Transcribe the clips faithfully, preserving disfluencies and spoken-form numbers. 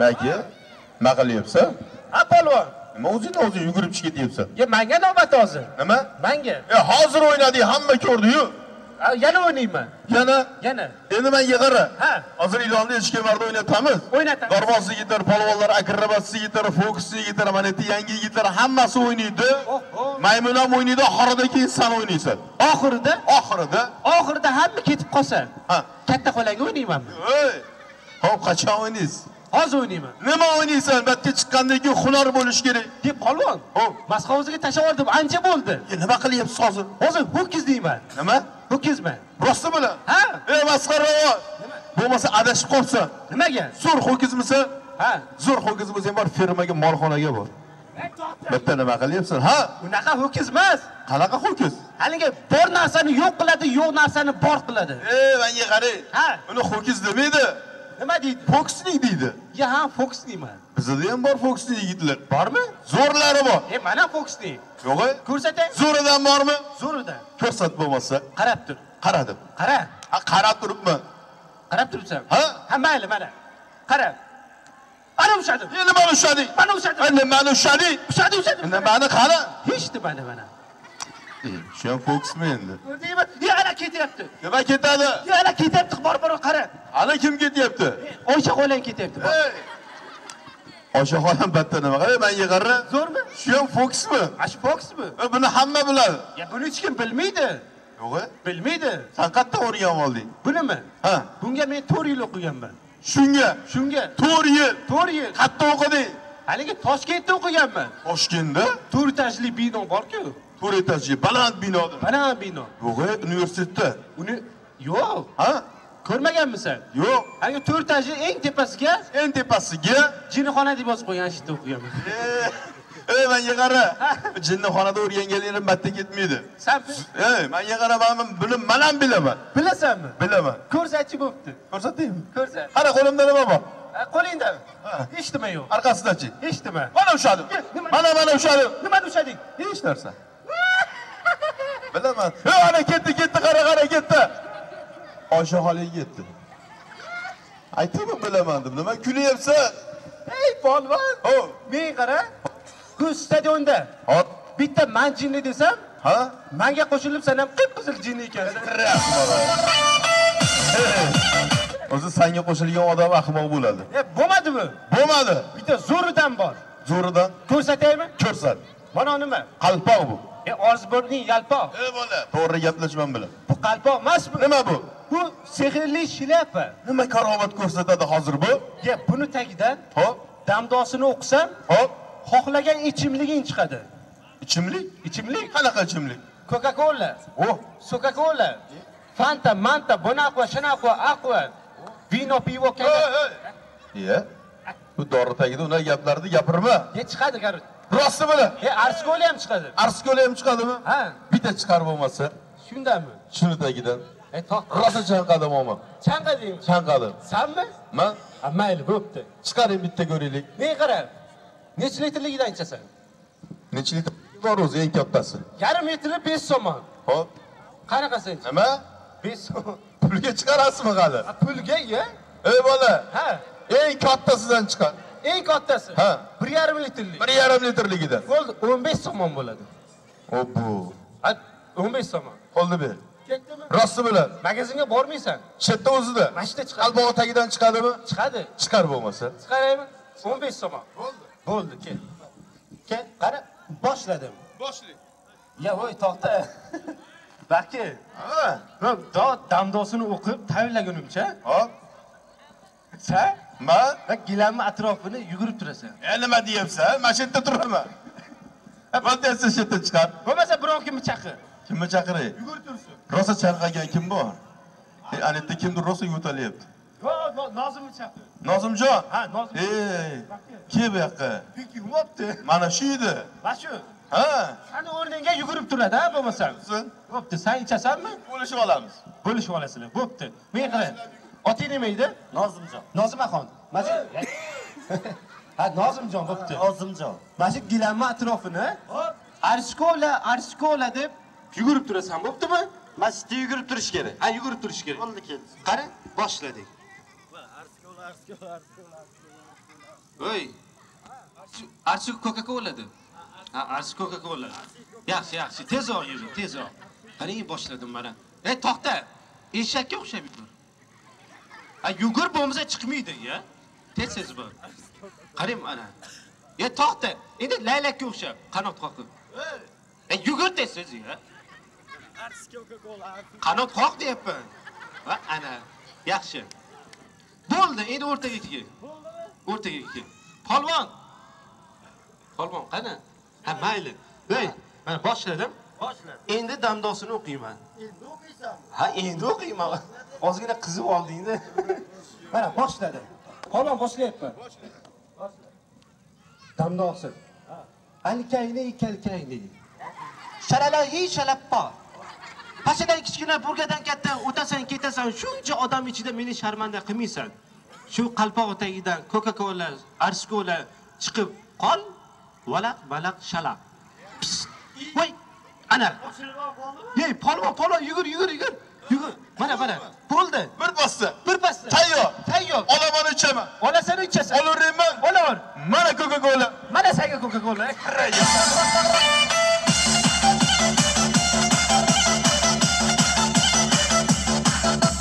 Belki ne kılıyorsa? Ha polvon. Ama uzun uzun yugurip çıkıyorsa. Ya menge navbat hazır. Ama? Menge. Ya hazır oynadı, hamma gördü. Yana oynayayım mı? Yana? Yana. Endi ben yıkarım. Ha. Hazır ilanda ilişki vardı oynatamız. Oynatamız. Garbazlı gitar, polvonlar, akrabası gitar, fokuslu gitar, maneti yangi gitar, hammasi oynaydı. Oh, oh. Maymunam oynaydı, ahırdaki insan oynaysa. Ahırda? Ahırda. Ahırda hamma ketib qolsa. Ha. Katta qo'langa oynayman. Ey. Hop qachon o'ynaysiz? Hozir o'ynayman. Nima o'ynaysan? Batga chiqqandan keyin hunar bo'lish kerak. Deb polvon. Hop. Masxovuziga tashlab deb ancha bo'ldi. Ya nima qilyapsiz hozir? Hozir ho'kiz deyman. Nima? Ho'kiz mi? Rosti bilan. Ha? Ey masxaravo. Bo'lmasa adashib qolsa. Nimaga? Zo'r ho'kizmisiz? Ha. Zo'r ho'kiz bo'lsa ham bor, fermaga, molxonaga bor. Bitta nima qilyapsan? Ha? Unaqa ho'kiz emas. Qanaqa ho'kiz? Haliga bor narsani yo'q qiladi, yo'q narsani bor qiladi. Ey, menga qarang. Ha. Uni ho'kiz demaydi. Nima deydi? Fokusning deydi. Ya ha, fokusningmi? Bizda ham bor fokusning yigitlar. Bormi? Zo'rlari bor. E, mana fokusning. Yo'g'i? Ko'rsating. Zo'ridan bormi? Zo'ridan. Ko'rsat bo'lmasa, qarab tur. Qaradim. Qara. Ha, qarab turibman. Qarab turibsan. Ha? Ha, mayli, mana. Qarab. Ana ushadim. Endi mana ushadik. Mana ushadim. Endi mana ushadik. Ushadi ushadim. Endi mana qara. Hech demadi mana. Shu ham fokusmi endi? Ko'rdingmi? Ya ana ketyapti. Nima ketadi? Ya ana ketyapti, bor-bor qara. Ana kim ketyapti? Oysha xolan ketyapti. Oysha xolan batta nima qilay? Menga qara. Zo'rmi? Shu ham fokusmi? Ash fokusmi? Buni hamma biladi. Ya buni hech kim bilmaydi. Yo'g'i? Bilmaydi. Sen qayerdan o'rgan olding? Bunimi? Ha. Bunga men to'rt yil o'qiganman. Shunga, shunga to'rt yil. to'rt yil. Qayerda o'qiding? Haliga Toshkentda o'qiganman. Toshkentda? to'rt etajli bino bor-ku. to'rt etajli baland binoda. Baland bino. Yo'g'i, universitetda. Uni yo'q. Ha? Ko'rmaganmisan? Yo'q. Hali to'rt etajli eng tepasiga, eng tepasiga jinnixona deb yozib qo'ygan shitni o'qiyaman. Ey, menga qara. Jinnixonada o'rganganlarim batta ketmaydi. Sen ey, menga qara, men buni manam bilaman. Bilasanmi? Bilaman. Ko'rsatchi bo'pti. Ko'rsataymi? Ko'rsat. Qara, qo'limda nima bor? Qo'lingdami? Hech nima yo'q. Orqasidachi? Hech nima. Mana ushadim. Mana mana ushadim. Nima ushading? Hech narsa. Bilaman. Ey, ana ketdi, ketdi, qara, qara ketdi. Oysha xolaga ketdi. Aytdim, bilaman dedim. Nima kulyapsan? Ey polvon. Ho, men qara. Ku stadionda. Hop, bitta men jinni desam, ha? Menga qo'shilib sen ham qip-qizil jinni ekansan. O'zi senga qo'shilgan odam ahmoq bo'ladi. E, bo'lmadimi? Bo'lmadi. Bitta zo'ridan bor. Zo'ridan? Ko'rsataymi? Ko'rsat. Mana nima? Qalpoq bu. E, Orzburning yalpoq. E, bola. To'g'ri gaplashman bilan. Bu qalpoq emasmi? Nima bu? Bu sehrli shlyapa. Nima karomat ko'rsatadi hozir bu? Ya buni tagidan, hop, damdosini o'qsam, hop, xohlagan ichimliging chiqadi. Ichimlik? Ichimlik qanaqa ichimlik? Coca-Cola. Oh, Coca-Cola. Fanta, Manta, Bonaqua, Shanaqua, Aqua, vino, pivo, kaga. Ya. Bu dori tagida ular gaplarni gapirma. Ya chiqadi, qaror. Rosti bilan. Ya arskola ham chiqadi. Arskola ham chiqadimi? Ha. Bitta chiqarib bo'lmasa. Shundami? Shuni tagidan. E, rosa chanqadim omam. Chanqadingmi? Chanqadim. Senmi? Men? Ha, mayli, bo'pti. Chiqaring bitta ko'raylik. Men qarab. Necha litrligidan ichasan? Necha litr bor o'zi eng kattasi? Yarim litri besh so'm. Xo'p. Qanaqasi? Nima? besh so'm. Pulga chiqarasizmi hali? Ha, pulga-ya? Ey bola. Ha. Eng kattasidan chiqar. Eng kattasi? Ha. bir yarim litrlik. bir yarim litrligidan. Bo'ldi, o'n besh so'm bo'ladi. Obbo. Ha, o'n besh so'm. Qo'lni ber. Rosti bilan. Magazinga bormaysan. Chetda o'zida. Mashina chiqadi. Qalboq tagidan chiqadimi? Chiqadi. Chiqar bo'lmasa. Chiqaraymi? o'n besh so'm. Bo'ldi. Bo'ldi, kel. Kel, qara, boshladim. Boshla. Ya voy, to'xta. Balki. Ha, men do damdosini o'qib tayyorlagunimcha, hop. Sen? Men? Men gilamni atrofini yugurib turasan. E, nima deyapsan? Men shu yerda turaman. Bo'lmasa shu yerda chiqar. Bo'lmasa birov kimni chaqir? Kimni chaqiray? Yugur tursin. Rosa chanqagan kim bor? E, anetta kimdir rosa yo'talyapti. Yo, Nozimni chaqir. Nozimjon? Ha, Nozim. Ey, kel bu yoqqa. Piki yumopti. Mana shu edi. Mana shu. Ha. Seni o'rninga yugurib turadi, ha, bo'lmasa. Bo'pti, sen ichasanmi? Bo'lishib olamiz. Bo'lishib olasizlar. Bo'pti. Men qarang. Oting nima edi? Nozimjon. Nozimaxon. Mana ha, Nozimjon, bo'pti. Nozimjon. Mana shu gilamni atrofini, hop, arskola, arskola deb yugurib turasan, bo'ptimi? Mana shu yugurib turish kerak. Ha, yugurib turish kerak. Bo'ldi, keldi. Qara, boshladik. Arskola, arskola, arskola. Oy. Açık Coca-Cola'dı. Açık Coca-Cola. Yaxshi, yaxshi. Tez ol yürü, tez ol. Qarang, boshladim mana. Ey, to'xta. Eshakka o'xshayapsan. Ha, yugur bo'lmasa chiqmaydi, ya. Tez tez bor. Qarang mana. Ya to'xta. Endi laylakka o'xshab, qanot qoqib. Ey, yugur tez tez, ya. Açık Coca-Cola. Qanot qoq deyapman. Va, ana. Yaxshi. Bo'ldi, endi o'rtaga kel. Bo'ldimi? O'rtaga kel. Polvon. Polvon qani? Ha, mayli. Hey, ben başladım. Başladım. Endi damdasını okuyayım ben. Endi okuysam mı? Ha, endi okuyayım ama. Az yine kızı aldı yine. Bana başladım. Kolon başlayıp ben. Başladım. Başladım. Damdası. Ha. Alkayni ikalkayni. Şaralayi şalappa. Paşadan kichkina burgadan katta o'tasan ketasan shuncha odam ichida meni sharmanda qilmaysan. Shu qalpoq o'tagidan Coca-Cola, Arskola chiqib qol. Valaq, balaq, shalaq. Voy, ana. Ey, polvon, polvon, yugur, yugur, yugur. Yugur. Mana, mana. Bo'ldi. Bir pasta. Bir pasta. Tayyor. Tayyor. Olaman ichaman. Olasan ichasan. Olaverman. Olaver. Mana Coca-Cola. Mana senga Coca-Cola.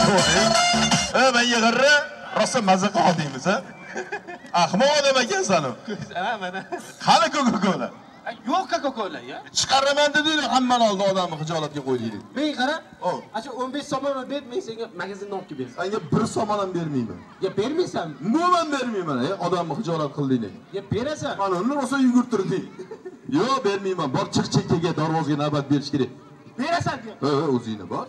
Voy. Ey, yig'irra, rosa mazza qildingiz, ha? Ahmoq odam ekansan u. Ha, mana. Hali Coca-Cola. Yo'q Coca-Cola ya. Chiqaraman dedilar, hammani oldi odamni hijolatga qo'ydinglar. Men qara, acha o'n besh so'mni ber, men senga magazindan olib kelib beraman. Senga bir so'm ham bermayman. Ya bermaysan? Nima bermayman? Odamni hijolat qildinglar. Ya berasan. Mana uni rosa yugurtirding. Yo'q, bermayman. Bor chiq chekkaga darvozaga navbat berish kerak. Berasan deb. Ha, o'zingni bor.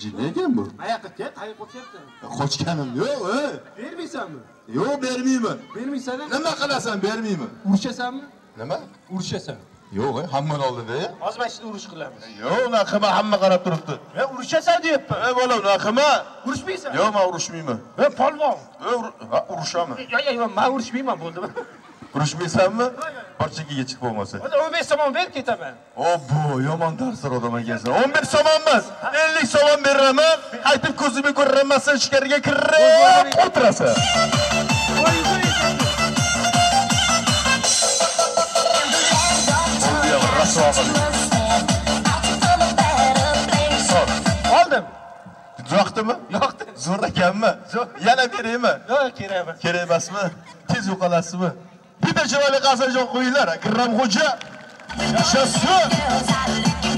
Jinni ekan bu. Qayoqqa ket? Qayoqqa qo'yapsan? Qochganim yo'q, ha. Bermaysanmi? Yo'q, bermayman. Bermaysan? Nima qilasan, bermayman. Urishasanmi? Nima? Urishasan. Yo'q, hamma oldida. Hozir mana shuni urush qilamiz. Yo'q, unaqa qilma, hamma qarab turibdi. Men urishasan deyapman. Ey bola, unaqa qilma. Urushmaysan? Yo'q, men urushmayman. Ey polvon. Ha, urushaman. Yo'q, yo'q, men urushmayman, bo'ldimi? Urushmaysanmi? Parchaga chiqib bo'lmasa. o'n besh so'm berib ketaman. Obbo, yomon darslar odam ekansan. o'n besh so'm emas, ellik so'm beraman. Qaytib ko'zimni ko'rmasan, shikariga kirib o'tirasan. Oldim. Yo'qdimi? Yo'qdi. Zo'r ekanmi? Yana beraymi? Yo'q, kerakmi? Kerak emasmi? Tez yo'qolasizmi? Bir de şöyle kalsın çok kuyular. Kırram Hoca. Yaşasın.